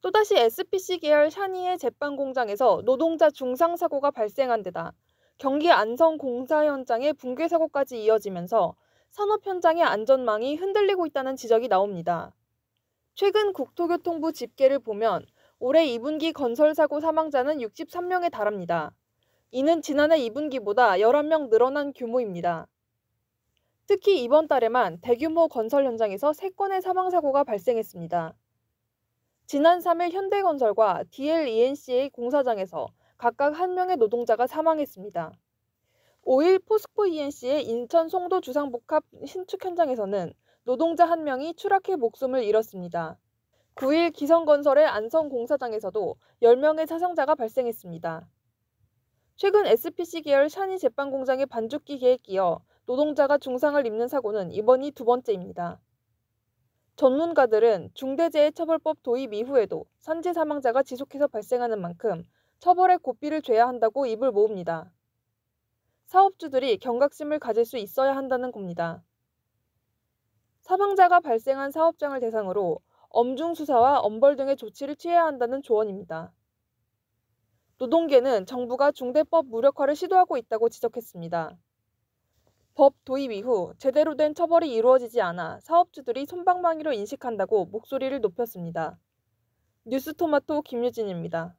또다시 SPC 계열 샤니의 제빵 공장에서 노동자 중상사고가 발생한 데다 경기 안성 공사 현장의 붕괴 사고까지 이어지면서 산업 현장의 안전망이 흔들리고 있다는 지적이 나옵니다. 최근 국토교통부 집계를 보면 올해 2분기 건설사고 사망자는 63명에 달합니다. 이는 지난해 2분기보다 11명 늘어난 규모입니다. 특히 이번 달에만 대규모 건설 현장에서 3건의 사망사고가 발생했습니다. 지난 3일 현대건설과 DLENCA 공사장에서 각각 1명의 노동자가 사망했습니다. 5일 포스코 ENC의 인천 송도 주상복합 신축 현장에서는 노동자 1명이 추락해 목숨을 잃었습니다. 9일 기성건설의 안성 공사장에서도 10명의 사상자가 발생했습니다. 최근 SPC 계열 샤니 제빵 공장의 반죽기 계획에 끼어 노동자가 중상을 입는 사고는 이번이 2번째입니다. 전문가들은 중대재해처벌법 도입 이후에도 산재 사망자가 지속해서 발생하는 만큼 처벌에 고삐를 죄야 한다고 입을 모읍니다. 사업주들이 경각심을 가질 수 있어야 한다는 겁니다. 사망자가 발생한 사업장을 대상으로 엄중수사와 엄벌 등의 조치를 취해야 한다는 조언입니다. 노동계는 정부가 중대법 무력화를 시도하고 있다고 지적했습니다. 법 도입 이후 제대로 된 처벌이 이루어지지 않아 사업주들이 솜방망이로 인식한다고 목소리를 높였습니다. 뉴스토마토 김유진입니다.